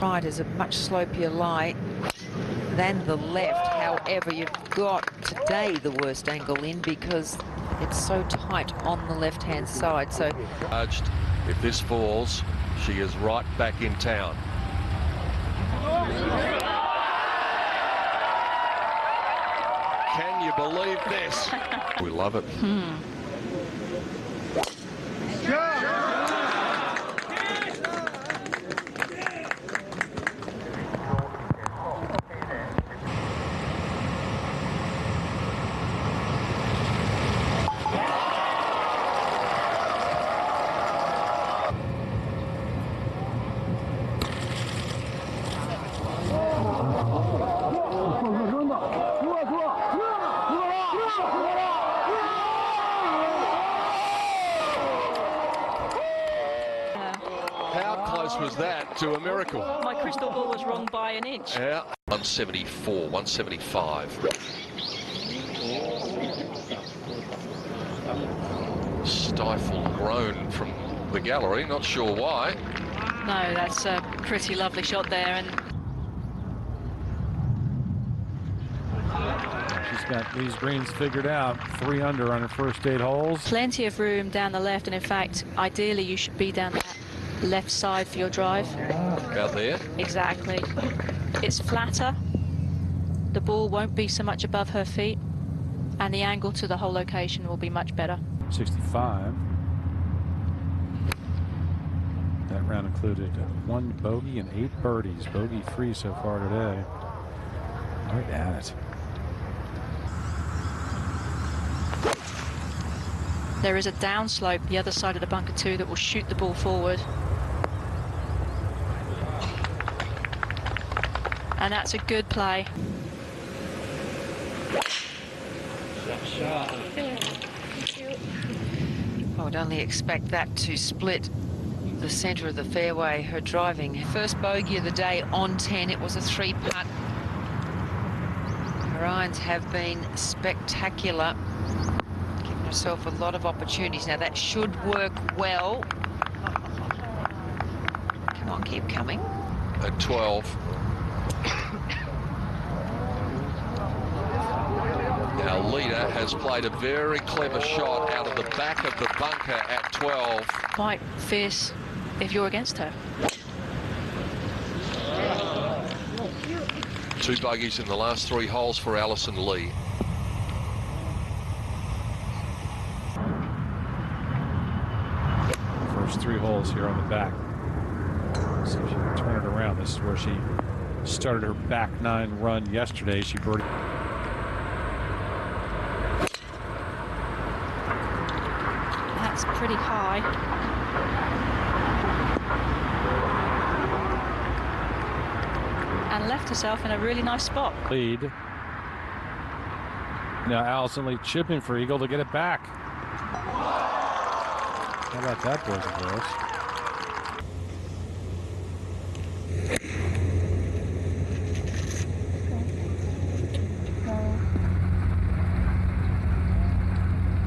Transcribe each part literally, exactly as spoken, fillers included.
Right is a much slopier lie than the left. However, you've got today the worst angle in because it's so tight on the left-hand side. So, if this falls, she is right back in town. Can you believe this? We love it. Hmm. Yeah. How close was that to a miracle? My crystal ball was wrong by an inch. Yeah. one seventy-four, one seventy-five. Stifled groan from the gallery, not sure why. No, that's a pretty lovely shot there. And she's got these greens figured out, three under on her first eight holes. Plenty of room down the left, and in fact, ideally you should be down that left side for your drive. Out there? Exactly. It's flatter, the ball won't be so much above her feet, and the angle to the hole location will be much better. sixty-five. That round included one bogey and eight birdies. Bogey free so far today. Right at it. There is a downslope the other side of the bunker too that will shoot the ball forward. And that's a good play. I would only expect that to split the centre of the fairway, her driving. First bogey of the day on ten, it was a three putt. Her irons have been spectacular. Herself a lot of opportunities. Now that should work well. Come on, keep coming. At twelve. Our leader has played a very clever shot out of the back of the bunker at twelve. Quite fierce if you're against her. Two bogeys in the last three holes for Alison Lee. Three holes here on the back. Let's see if she can turn it around. This is where she started her back nine run yesterday. She birdied. That's pretty high. And left herself in a really nice spot. Lead. Now Alison Lee chipping for eagle to get it back. How about that, boys and girls?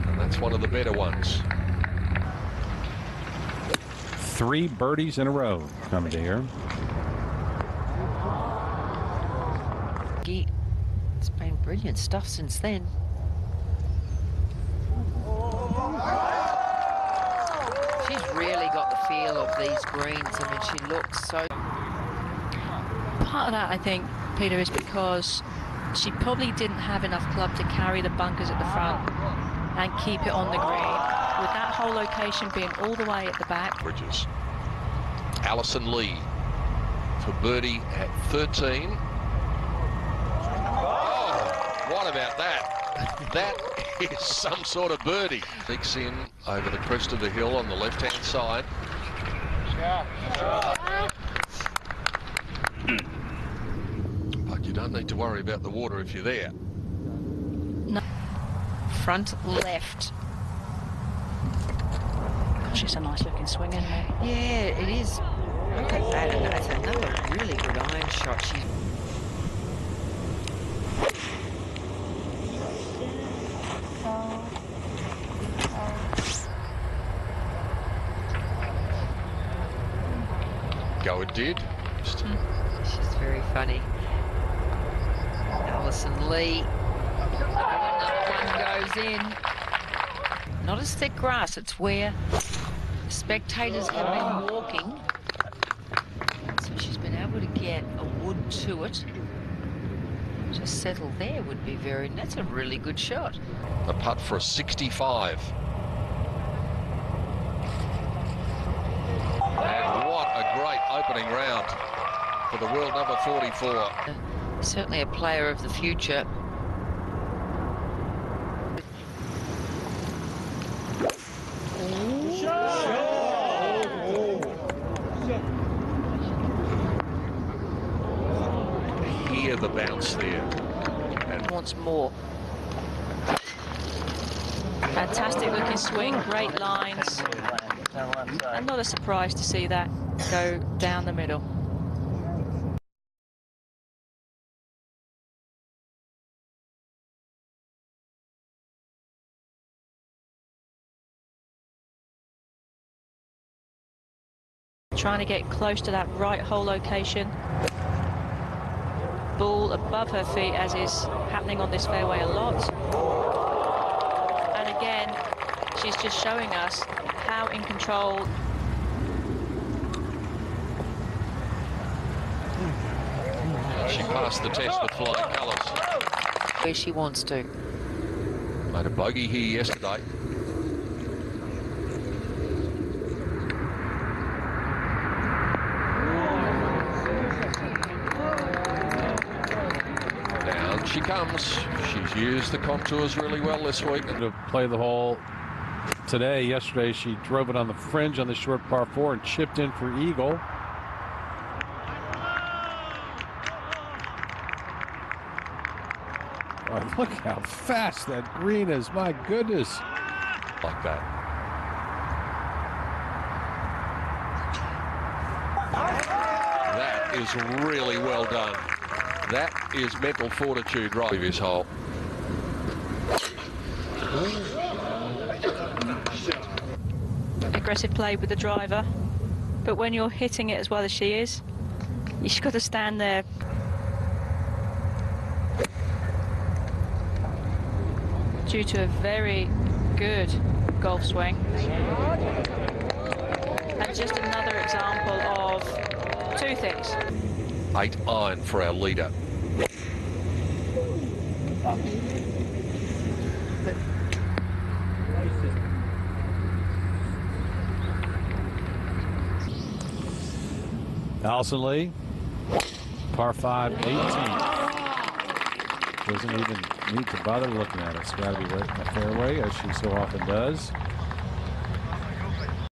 And that's one of the better ones. Three birdies in a row coming to here. It's been brilliant stuff since then. Feel of these greens. I mean, she looks so. Part of that, I think, Peter, is because she probably didn't have enough club to carry the bunkers at the front and keep it on the green. With that whole location being all the way at the back. Bridges. Alison Lee for birdie at thirteen. Oh, what about that? That is some sort of birdie. Sneaks in over the crest of the hill on the left-hand side. But you don't need to worry about the water if you're there. No. Front left. Gosh, it's a nice looking swing, isn't it? Yeah, it is. Look at that. And that's another really good iron shot. She's Go it did. question. She's very funny. Alison Lee. Another one goes in. Not as thick grass, it's where the spectators have been walking. So she's been able to get a wood to it. Just settle there would be very, that's a really good shot. The putt for a sixty-five. And what a great opening round for the world number forty-four. Uh, certainly a player of the future. Hear the bounce there. And wants more. Fantastic looking swing, great lines. And not a surprise to see that go down the middle. Trying to get close to that right hole location. Ball above her feet, as is happening on this fairway a lot. And again, she's just showing us how in control. She passed the test with flying colours. Where she wants to. Made a bogey here yesterday. She comes. She's used the contours really well this week. To play the hole today, yesterday she drove it on the fringe on the short par four and chipped in for eagle. Oh, look how fast that green is! My goodness. Like that. That is really well done. That is mental fortitude right of his hole. Aggressive play with the driver, but when you're hitting it as well as she is, you've got to stand there. Due to a very good golf swing. And just another example of two things. Eight iron for our leader. Alison Lee, par five, eighteen. Doesn't even need to bother looking at it. It's got to be right in the fairway, as she so often does.